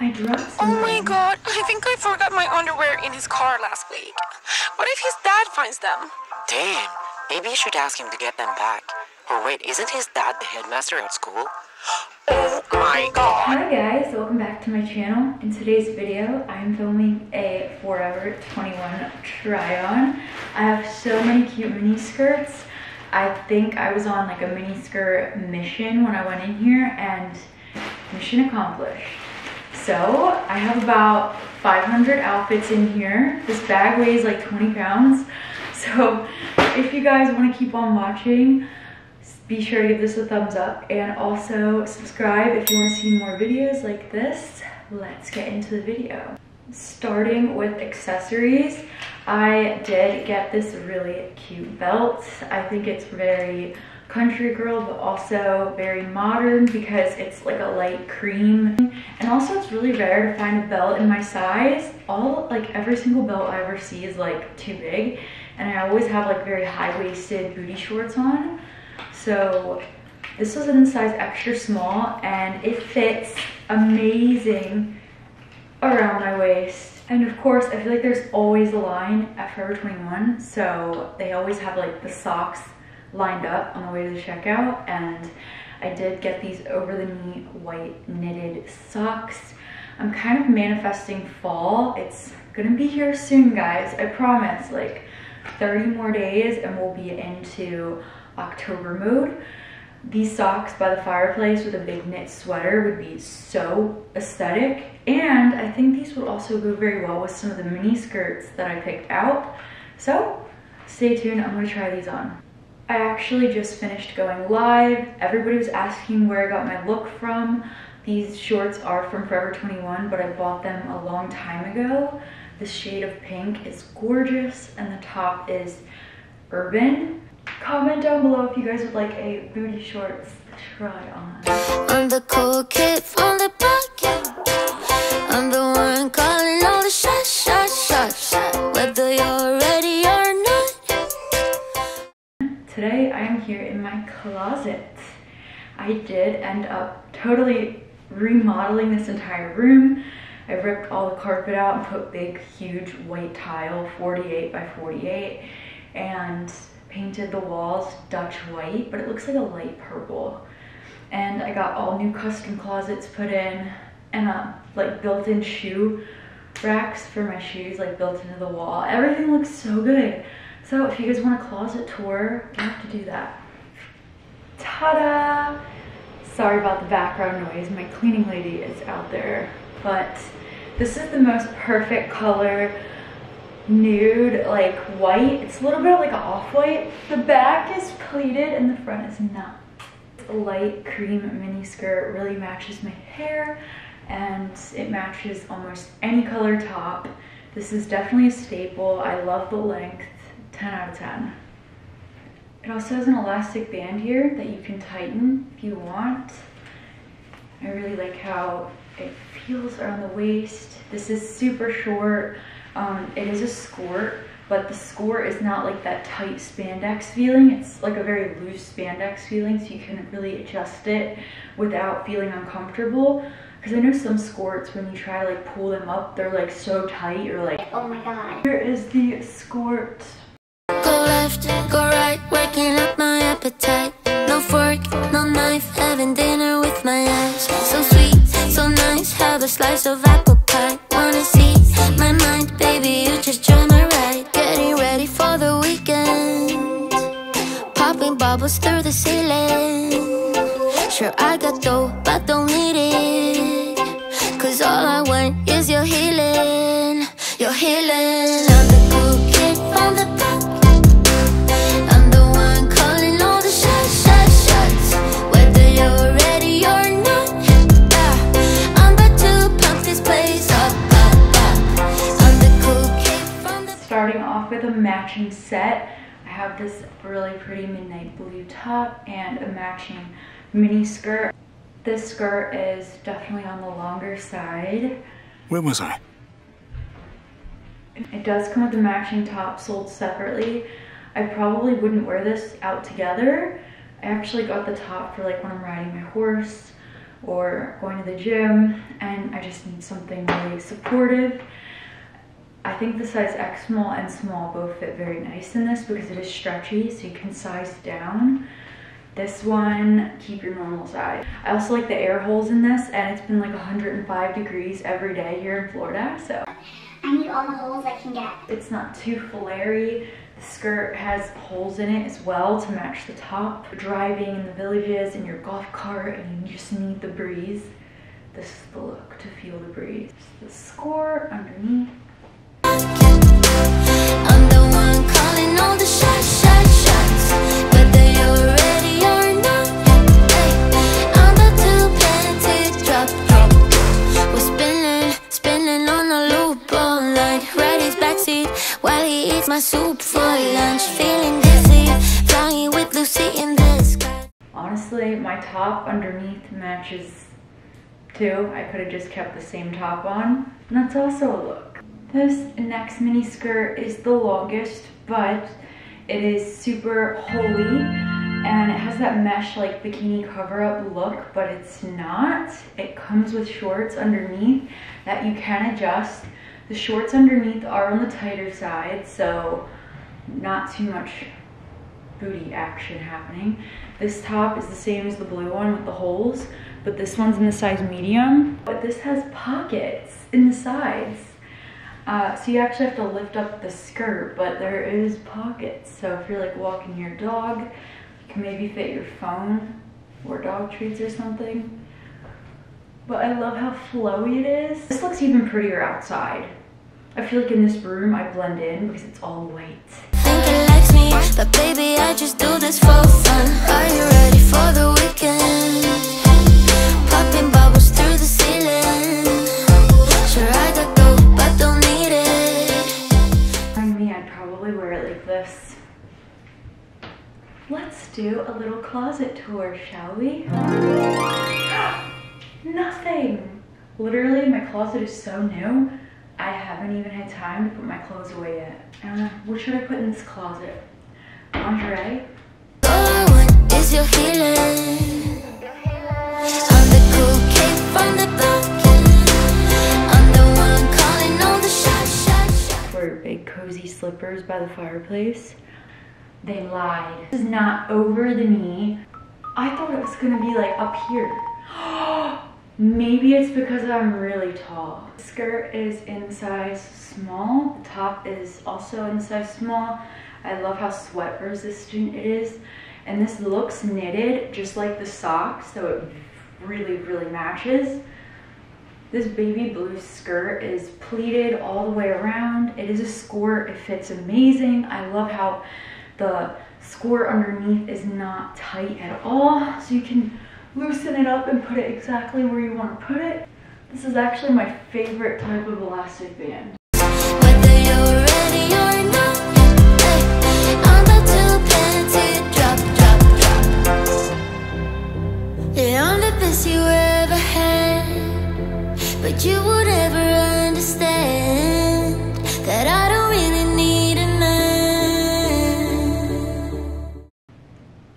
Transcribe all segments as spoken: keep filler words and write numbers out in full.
I dropped something. Oh my god, I think I forgot my underwear in his car last week. What if his dad finds them? Damn, maybe you should ask him to get them back. Or wait, isn't his dad the headmaster at school? Oh my god! Hi guys, welcome back to my channel. In today's video, I'm filming a Forever twenty-one try-on. I have so many cute mini skirts. I think I was on like a mini skirt mission when I went in here, and mission accomplished. So I have about five hundred outfits in here. This bag weighs like twenty pounds. So if you guys want to keep on watching, be sure to give this a thumbs up and also subscribe if you want to see more videos like this. Let's get into the video. Starting with accessories, I did get this really cute belt. I think it's very country girl but also very modern because it's like a light cream, and also it's really rare to find a belt in my size. All like every single belt I ever see is like too big, and I always have like very high-waisted booty shorts on. So this was in size extra small and it fits amazing around my waist. And of course, I feel like there's always a line at Forever twenty-one, so they always have like the socks lined up on the way to the checkout, and I did get these over the knee white knitted socks. I'm kind of manifesting fall. It's gonna be here soon, guys. I promise, like thirty more days and we'll be into October mode. These socks by the fireplace with a big knit sweater would be so aesthetic, and I think these would also go very well with some of the mini skirts that I picked out. So stay tuned, I'm gonna try these on. I actually just finished going live. Everybody was asking where I got my look from. These shorts are from Forever twenty-one, but I bought them a long time ago. The shade of pink is gorgeous and the top is urban. Comment down below if you guys would like a booty shorts try on. I'm the cool kid from the pocket. I'm the one calling all the shots, shots, shots, shots, whether you're ready or not. Today I am here in my closet. I did end up totally remodeling this entire room. I ripped all the carpet out and put big, huge white tile, forty-eight by forty-eight, and painted the walls Dutch white, but it looks like a light purple. And I got all new custom closets put in, and uh, like built-in shoe racks for my shoes, like built into the wall. Everything looks so good. So if you guys want a closet tour, you have to do that. Ta-da! Sorry about the background noise. My cleaning lady is out there, but this is the most perfect color. Nude, like white. It's a little bit like an off-white. The back is pleated and the front is not. Light cream mini skirt really matches my hair, and it matches almost any color top. This is definitely a staple. I love the length. ten out of ten. It also has an elastic band here that you can tighten if you want. I really like how it feels around the waist. This is super short. Um, it is a skirt, but the skirt is not like that tight spandex feeling. It's like a very loose spandex feeling, so you can really adjust it without feeling uncomfortable. Because I know some skirts, when you try to like pull them up, they're like so tight, you're like, oh my god. Here is the skirt. Go left, go right, waking up my appetite. No fork, no knife, having dinner with my eyes. So sweet, so nice, have a slice of apple pie. Wanna see my mind, baby, you just join my ride. Getting ready for the weekend, popping bubbles through the ceiling. Sure, I got dough, but don't need it, 'cause all I want is your healing, your healing. I'm the cool kid from the back. I'm the one calling all the shots, shots, shots, whether you're ready or not. Yeah. I'm about to pump this place up. Starting off with a matching set, I have this really pretty midnight blue top and a matching mini skirt. This skirt is definitely on the longer side. Where was I? It does come with a matching top sold separately. I probably wouldn't wear this out together. I actually got the top for like when I'm riding my horse or going to the gym, and I just need something really supportive. I think the size X small and small both fit very nice in this because it is stretchy, so you can size down. This one, keep your normal size. I also like the air holes in this, and it's been like one hundred five degrees every day here in Florida, so. I need all the holes I can get. It's not too flare-y. The skirt has holes in it as well to match the top. Driving in the villages in your golf cart, and you just need the breeze. This is the look, to feel the breeze. The score underneath. I'm the one calling all the shots, shots, shots, but they already are not. I'm about to plant it, drop, drop. We're spinning, spinning on a loop all night. Red is backseat while he eats my soup for lunch. Feeling dizzy, flying with Lucy in the sky. Honestly, my top underneath matches too. I could have just kept the same top on. And that's also a look. This next mini skirt is the longest, but it is super holey, and it has that mesh like bikini cover up look, but it's not. It comes with shorts underneath that you can adjust. The shorts underneath are on the tighter side, so not too much booty action happening. This top is the same as the blue one with the holes, but this one's in the size medium. But this has pockets in the sides. Uh, so you actually have to lift up the skirt, but there is pockets. So if you're like walking your dog, you can maybe fit your phone or dog treats or something. But I love how flowy it is. This looks even prettier outside. I feel like in this room I blend in because it's all white. Think it likes me, but baby I just do this for fun. Are you ready for the weekend? Popping bubbles through the ceiling. Sure I got go, but don't. Let's do a little closet tour, shall we? Nothing! Literally, my closet is so new, I haven't even had time to put my clothes away yet. Uh, what should I put in this closet? Lingerie? Is your healing. I'm the cool kid from the bucket. I'm the one calling all the shots, shots, shots. Wear big cozy slippers by the fireplace. They lied. This is not over the knee. I thought it was gonna be like up here. Maybe it's because I'm really tall. The skirt is in size small. The top is also in size small. I love how sweat resistant it is. And this looks knitted, just like the socks, so it really, really matches. This baby blue skirt is pleated all the way around. It is a skirt, it fits amazing. I love how the skirt underneath is not tight at all, so you can loosen it up and put it exactly where you want to put it. This is actually my favorite type of elastic band. Whether you're ready or not, I'm about to plant it, drop, drop, drop. Yeah, I'm the best you ever had, but you would ever understand that I don't really need.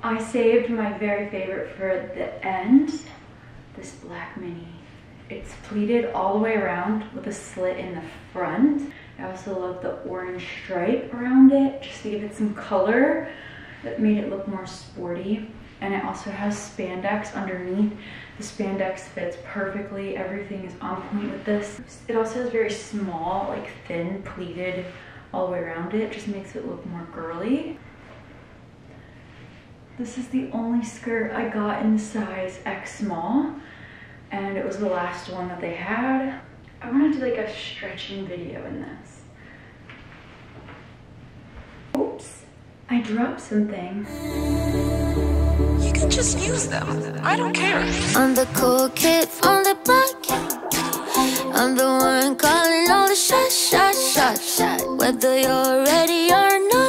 I saved my very favorite for the end, this black mini. It's pleated all the way around with a slit in the front. I also love the orange stripe around it, just to give it some color that made it look more sporty. And it also has spandex underneath. The spandex fits perfectly. Everything is on point with this. It also has very small, like thin pleated all the way around it. Just makes it look more girly. This is the only skirt I got in size X small, and it was the last one that they had. I want to do like a stretching video in this. Oops, I dropped something. You can just use them. I don't care. I'm the cool kid on the block. I'm the one calling all the shots, shots, shots, shots. Whether you're ready or not.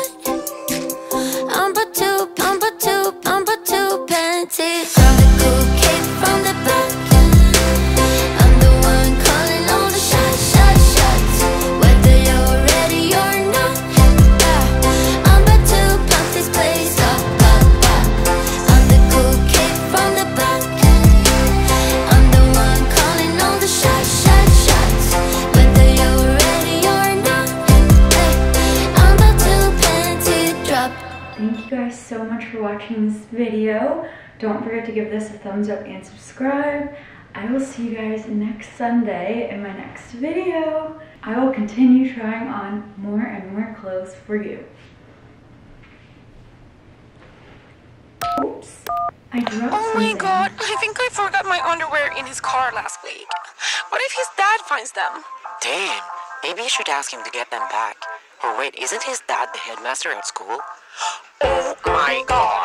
guys so much for watching this video. Don't forget to give this a thumbs up and subscribe. I will see you guys next Sunday in my next video. I will continue trying on more and more clothes for you. Oops. I dropped oh my something. God, I think I forgot my underwear in his car last week. What if his dad finds them? Damn, maybe you should ask him to get them back. Or wait, isn't his dad the headmaster at school? Oh my God.